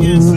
Yes.